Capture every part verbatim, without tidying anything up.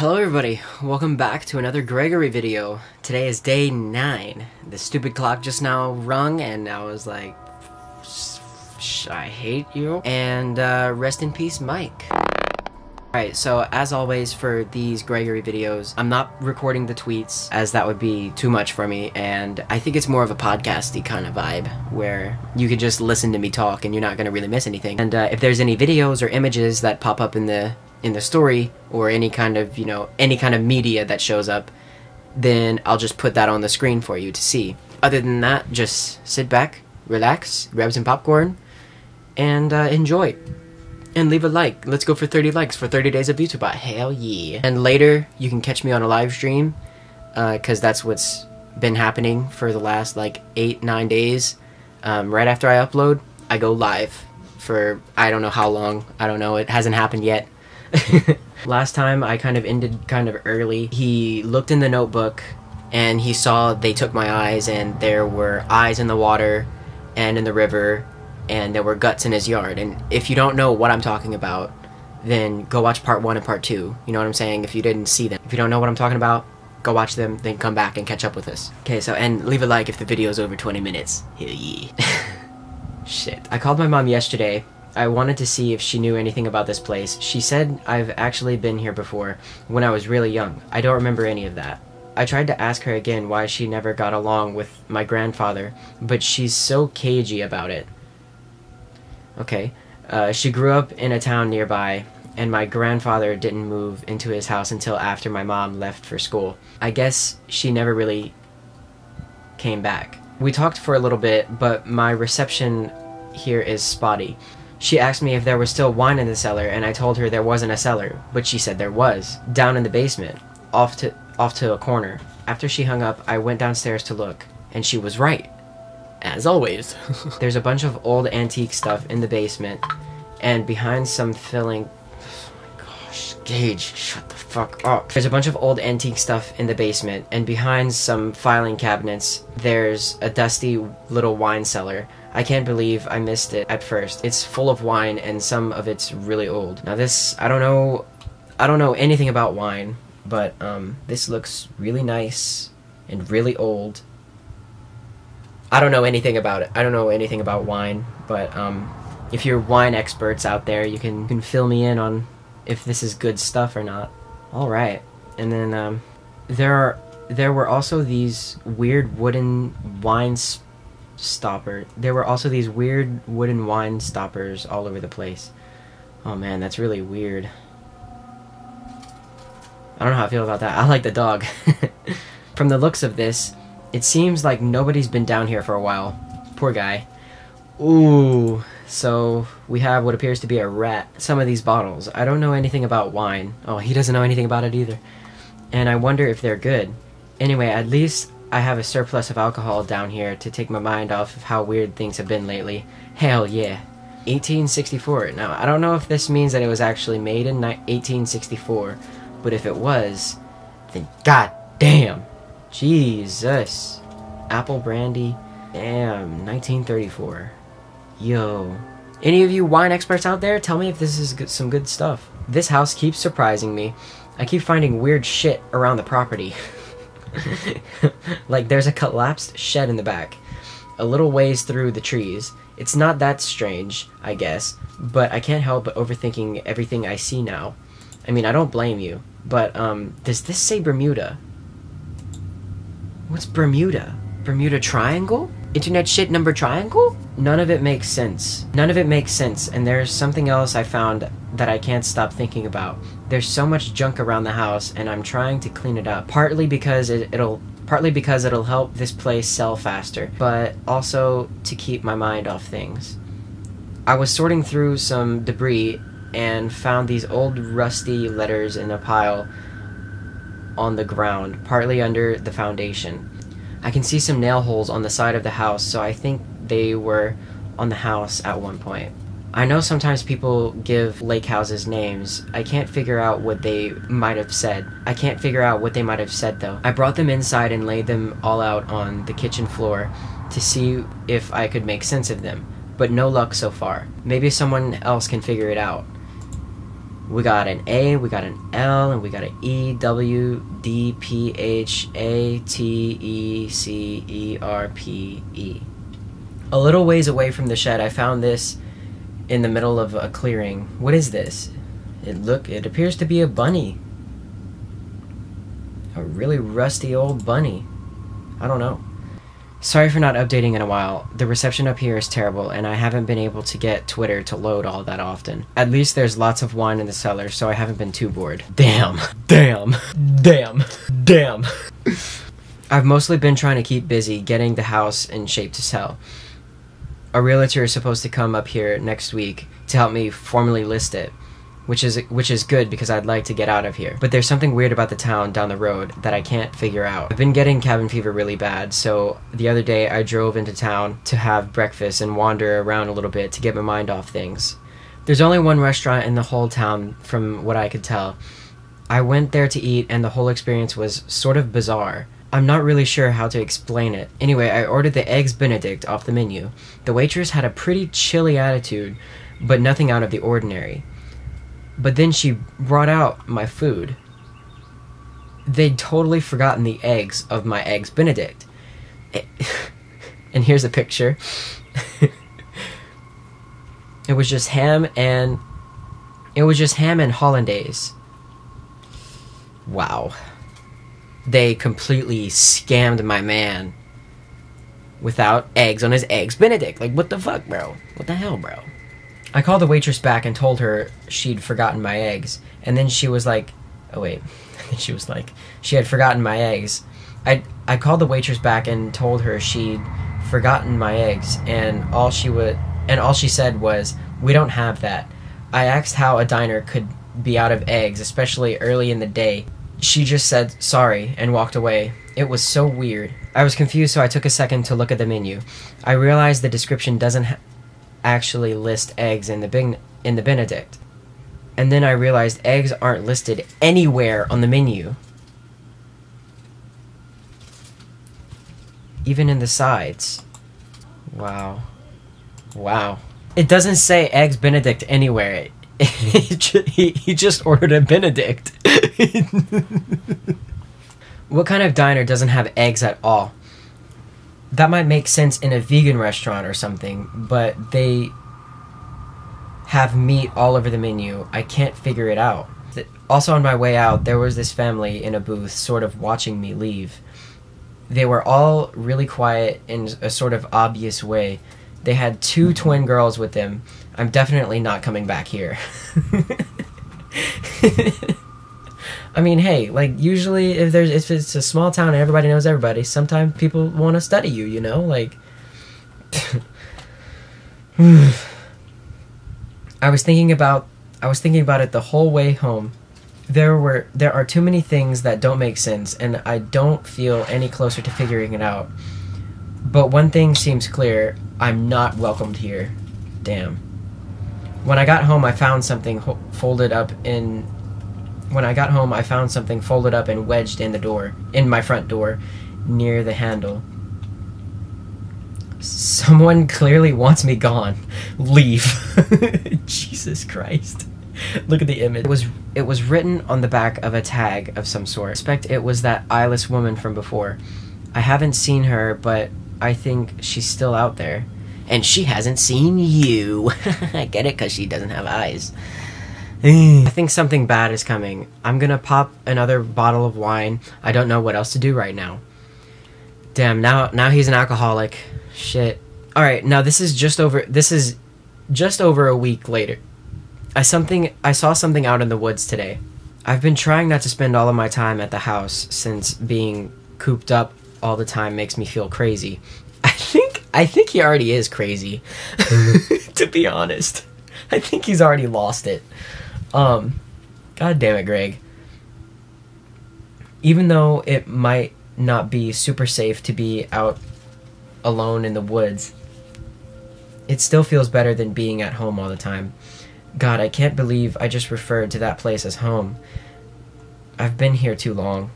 Hello everybody, welcome back to another Gregory video. Today is day nine. The stupid clock just now rung and I was like, I hate you. And uh, rest in peace, Mike. Alright, so as always for these Gregory videos, I'm not recording the tweets as that would be too much for me, and I think it's more of a podcasty kind of vibe where you could just listen to me talk and you're not going to really miss anything. And uh, if there's any videos or images that pop up in the in the story or any kind of, you know, any kind of media that shows up, then I'll just put that on the screen for you to see. Other than that, just sit back, relax, grab some popcorn, and uh, enjoy. And leave a like. Let's go for thirty likes for thirty days of BepTweBot. Hell yeah. And later, you can catch me on a live stream, because uh, that's what's been happening for the last, like, eight, nine days. Um, right after I upload, I go live for I don't know how long. I don't know. It hasn't happened yet. Last time, I kind of ended kind of early. He looked in the notebook, and he saw they took my eyes, and there were eyes in the water and in the river, and there were guts in his yard. And if you don't know what I'm talking about, then go watch part one and part two. You know what I'm saying? If you didn't see them. If you don't know what I'm talking about, go watch them, then come back and catch up with us. Okay, so, and leave a like if the video's over twenty minutes. Hell yeah. Shit. I called my mom yesterday. I wanted to see if she knew anything about this place. She said I've actually been here before, when I was really young. I don't remember any of that. I tried to ask her again why she never got along with my grandfather, but she's so cagey about it. Okay. Uh, she grew up in a town nearby, and my grandfather didn't move into his house until after my mom left for school. I guess she never really came back. We talked for a little bit, but my reception here is spotty. She asked me if there was still wine in the cellar, and I told her there wasn't a cellar, but she said there was, down in the basement, off to, off to a corner. After she hung up, I went downstairs to look, and she was right. As always. There's a bunch of old antique stuff in the basement, and behind some filling... Oh my gosh, Gage, shut the fuck up. There's a bunch of old antique stuff in the basement, and behind some filing cabinets, there's a dusty little wine cellar. I can't believe I missed it at first. It's full of wine, and some of it's really old. Now this, I don't know... I don't know anything about wine, but um, this looks really nice and really old. I don't know anything about it. I don't know anything about wine, but um, if you're wine experts out there, you can, can fill me in on if this is good stuff or not. All right. And then um, there are there were also these weird wooden wine stopper. There were also these weird wooden wine stoppers all over the place. Oh man, that's really weird. I don't know how I feel about that. I like the dog. From the looks of this, it seems like nobody's been down here for a while. Poor guy. Ooh, so we have what appears to be a rat. Some of these bottles. I don't know anything about wine. Oh, he doesn't know anything about it either. And I wonder if they're good. Anyway, at least I have a surplus of alcohol down here to take my mind off of how weird things have been lately. Hell yeah. eighteen sixty-four. Now, I don't know if this means that it was actually made in eighteen sixty-four, but if it was, then goddamn. Jesus. Apple brandy. Damn. nineteen thirty-four. Yo. Any of you wine experts out there, tell me if this is good, some good stuff. This house keeps surprising me. I keep finding weird shit around the property. Like there's a collapsed shed in the back, a little ways through the trees. It's not that strange, I guess, but I can't help but overthinking everything I see now. I mean, I don't blame you, but um, does this say Bermuda? What's Bermuda? Bermuda Triangle? Internet shit number triangle? None of it makes sense. None of it makes sense, and there's something else I found that I can't stop thinking about. There's so much junk around the house, and I'm trying to clean it up. Partly because it, it'll, partly because it'll help this place sell faster, but also to keep my mind off things. I was sorting through some debris and found these old rusty letters in a pile on the ground, partly under the foundation. I can see some nail holes on the side of the house, so I think they were on the house at one point. I know sometimes people give lake houses names. I can't figure out what they might have said. I can't figure out what they might have said though. I brought them inside and laid them all out on the kitchen floor to see if I could make sense of them, but no luck so far. Maybe someone else can figure it out. We got an A, we got an L, and we got an E, W, D, P, H, A, T, E, C, E, R, P, E. A little ways away from the shed, I found this in the middle of a clearing. What is this? It look, it appears to be a bunny. A really rusty old bunny. I don't know. Sorry for not updating in a while. The reception up here is terrible, and I haven't been able to get Twitter to load all that often. At least there's lots of wine in the cellar, so I haven't been too bored. Damn. Damn. Damn. Damn. I've mostly been trying to keep busy getting the house in shape to sell. A realtor is supposed to come up here next week to help me formally list it, which is which is good because I'd like to get out of here. But there's something weird about the town down the road that I can't figure out. I've been getting cabin fever really bad, so the other day I drove into town to have breakfast and wander around a little bit to get my mind off things. There's only one restaurant in the whole town from what I could tell. I went there to eat and the whole experience was sort of bizarre. I'm not really sure how to explain it. Anyway, I ordered the Eggs Benedict off the menu. The waitress had a pretty chilly attitude, but nothing out of the ordinary. But then she brought out my food. They'd totally forgotten the eggs of my Eggs Benedict. It, and here's a picture. It was just ham and... It was just ham and hollandaise. Wow. They completely scammed my man. Without eggs on his Eggs Benedict. Like, what the fuck, bro? What the hell, bro? I called the waitress back and told her she'd forgotten my eggs, and then she was like, oh wait, and then she was like, she had forgotten my eggs. I, I called the waitress back and told her she'd forgotten my eggs, and all she would, and all she said was, we don't have that. I asked how a diner could be out of eggs, especially early in the day. She just said, sorry, and walked away. It was so weird. I was confused, so I took a second to look at the menu. I realized the description doesn't ha- actually list eggs in the ben- in the Benedict. And then I realized eggs aren't listed anywhere on the menu. Even in the sides. Wow. Wow. It doesn't say Eggs Benedict anywhere. He, he, he just ordered a Benedict. What kind of diner doesn't have eggs at all? That might make sense in a vegan restaurant or something, but they have meat all over the menu. I can't figure it out. Also, on my way out, there was this family in a booth sort of watching me leave. They were all really quiet in a sort of obvious way. They had two twin girls with them. I'm definitely not coming back here. I mean, hey, like, usually if there's if it's a small town and everybody knows everybody, sometimes people want to study you, you know? Like, I was thinking about I was thinking about it the whole way home. There were there are too many things that don't make sense, and I don't feel any closer to figuring it out. But one thing seems clear, I'm not welcomed here. Damn. When I got home, I found something ho folded up in When I got home, I found something folded up and wedged in the door, in my front door, near the handle. Someone clearly wants me gone. Leave. Jesus Christ. Look at the image. It was, it was written on the back of a tag of some sort. I suspect it was that eyeless woman from before. I haven't seen her, but I think she's still out there. And she hasn't seen you. I get it, because she doesn't have eyes. I think something bad is coming. I'm gonna pop another bottle of wine. I don't know what else to do right now. Damn, now now he's an alcoholic. Shit. Alright, now this is just over this is just over a week later. I something I saw something out in the woods today. I've been trying not to spend all of my time at the house since being cooped up all the time makes me feel crazy. I think I think he already is crazy. To be honest. I think he's already lost it. Um, God damn it, Greg. Even though it might not be super safe to be out alone in the woods, it still feels better than being at home all the time. God, I can't believe I just referred to that place as home. I've been here too long.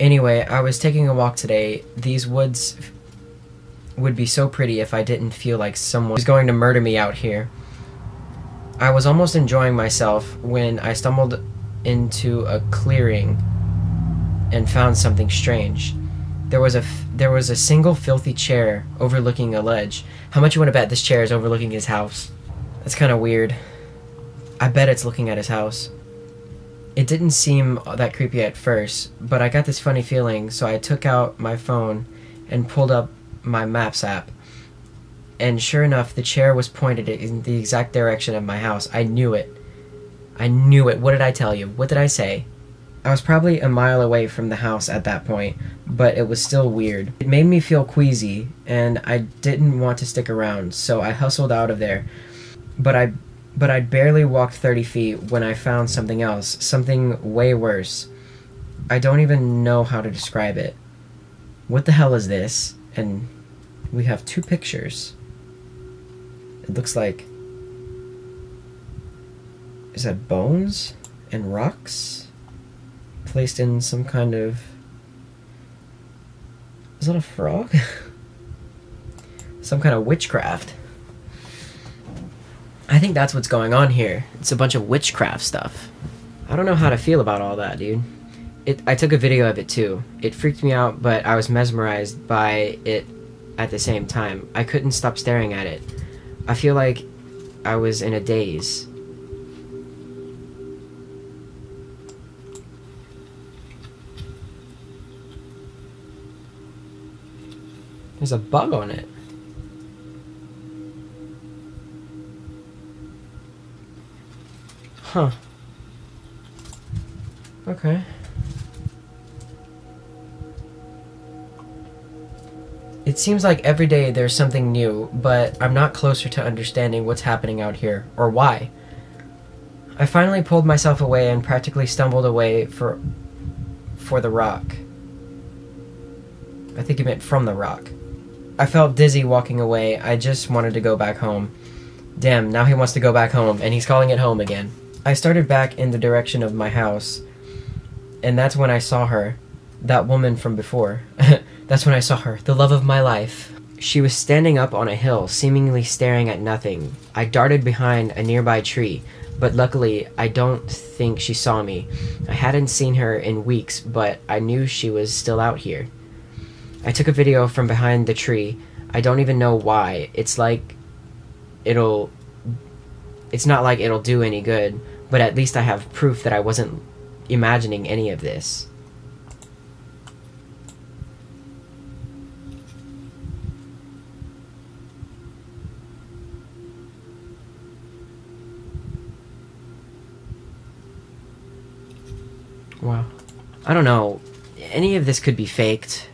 Anyway, I was taking a walk today. These woods would be so pretty if I didn't feel like someone was going to murder me out here. I was almost enjoying myself when I stumbled into a clearing and found something strange. There was a f there was a single filthy chair overlooking a ledge. How much you want to bet this chair is overlooking his house? That's kind of weird. I bet it's looking at his house. It didn't seem that creepy at first, but I got this funny feeling, so I took out my phone and pulled up my Maps app. And sure enough, the chair was pointed in the exact direction of my house. I knew it. I knew it. What did I tell you? What did I say? I was probably a mile away from the house at that point, but it was still weird. It made me feel queasy, and I didn't want to stick around, so I hustled out of there. But I but I barely walked thirty feet when I found something else, something way worse. I don't even know how to describe it. What the hell is this? And we have two pictures. It looks like... Is that bones and rocks placed in some kind of... Is that a frog? Some kind of witchcraft. I think that's what's going on here. It's a bunch of witchcraft stuff. I don't know how to feel about all that, dude. It, I took a video of it too. It freaked me out, but I was mesmerized by it at the same time. I couldn't stop staring at it. I feel like I was in a daze. There's a bug on it. Huh. Okay. It seems like every day there's something new, but I'm not closer to understanding what's happening out here, or why. I finally pulled myself away and practically stumbled away for, for the rock. I think it meant from the rock. I felt dizzy walking away. I just wanted to go back home. Damn, now he wants to go back home, and he's calling it home again. I started back in the direction of my house, and that's when I saw her, that woman from before. That's when I saw her, the love of my life. She was standing up on a hill, seemingly staring at nothing. I darted behind a nearby tree, but luckily, I don't think she saw me. I hadn't seen her in weeks, but I knew she was still out here. I took a video from behind the tree. I don't even know why. It's like... It'll, it's not like it'll do any good, but at least I have proof that I wasn't imagining any of this. Wow. I don't know. Any of this could be faked,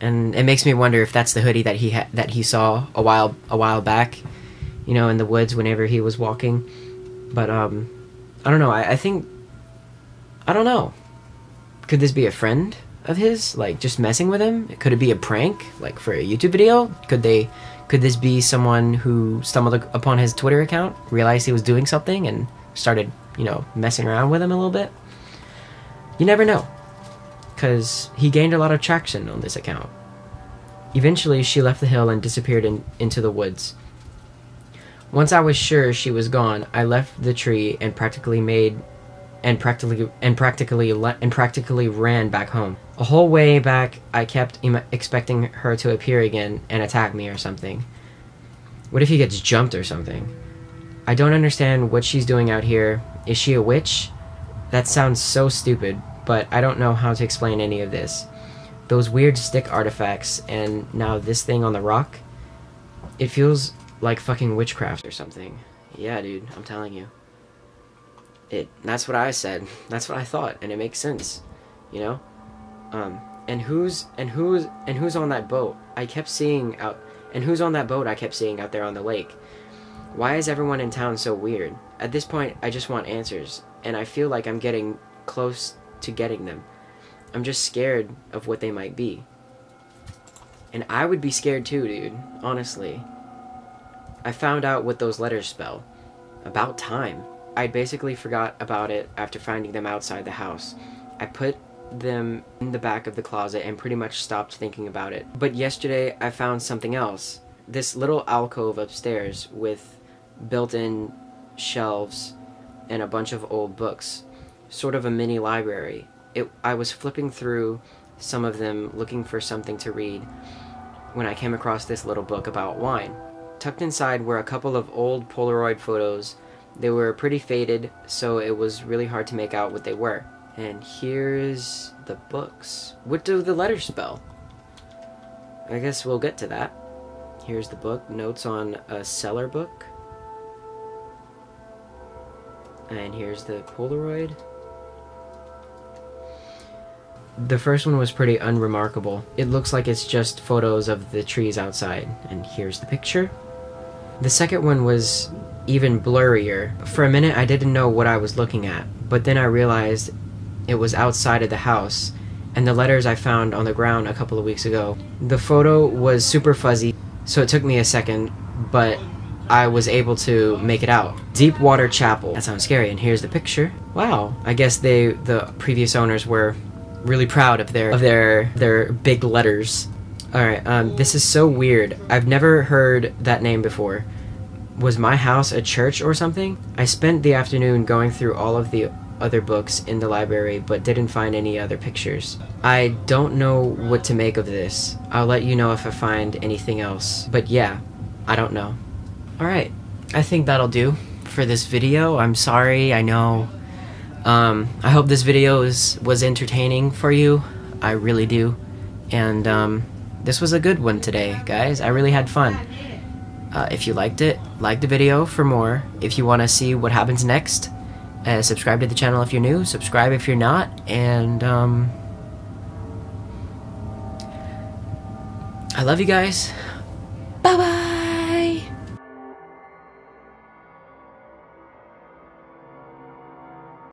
and it makes me wonder if that's the hoodie that he ha that he saw a while a while back. You know, in the woods whenever he was walking. But, um, I don't know, I, I think, I don't know. Could this be a friend of his, like, just messing with him? Could it be a prank, like, for a YouTube video? Could they, could this be someone who stumbled upon his Twitter account, realized he was doing something, and started, you know, messing around with him a little bit? You never know, because he gained a lot of traction on this account. Eventually, she left the hill and disappeared in, into the woods. Once I was sure she was gone, I left the tree and practically made, and practically and practically le and practically ran back home. A whole way back, I kept im expecting her to appear again and attack me or something. What if he gets jumped or something? I don't understand what she's doing out here. Is she a witch? That sounds so stupid, but I don't know how to explain any of this. Those weird stick artifacts, and now this thing on the rock. It feels like fucking witchcraft or something. Yeah, dude, I'm telling you. It, that's what I said. That's what I thought, and it makes sense, you know? Um, and who's, and who's, and who's on that boat? I kept seeing out, and who's on that boat I kept seeing out there on the lake? Why is everyone in town so weird? At this point, I just want answers, and I feel like I'm getting close to getting them. I'm just scared of what they might be. And I would be scared too, dude, honestly. I found out what those letters spell. About time. I basically forgot about it after finding them outside the house. I put them in the back of the closet and pretty much stopped thinking about it. But yesterday I found something else. This little alcove upstairs with built-in shelves, and a bunch of old books. Sort of a mini library. It, I was flipping through some of them looking for something to read when I came across this little book about wine. Tucked inside were a couple of old Polaroid photos. They were pretty faded, so it was really hard to make out what they were. And here's the books. What do the letters spell? I guess we'll get to that. Here's the book, Notes on a Cellar Book. And here's the Polaroid. The first one was pretty unremarkable. It looks like it's just photos of the trees outside. And here's the picture. The second one was even blurrier. For a minute I didn't know what I was looking at, but then I realized it was outside of the house and the letters I found on the ground a couple of weeks ago. The photo was super fuzzy, so it took me a second, but I was able to make it out. Deepwater Chapel. That sounds scary, and here's the picture. Wow. I guess they, the previous owners were really proud of their, of their, their big letters. Alright, um, this is so weird. I've never heard that name before. Was my house a church or something? I spent the afternoon going through all of the other books in the library, but didn't find any other pictures. I don't know what to make of this. I'll let you know if I find anything else. But yeah, I don't know. Alright, I think that'll do for this video. I'm sorry, I know. Um, I hope this video is, was entertaining for you. I really do. And um, this was a good one today, guys. I really had fun. Uh, if you liked it, like the video for more. If you want to see what happens next, Uh, subscribe to the channel if you're new, subscribe if you're not, and um, I love you guys.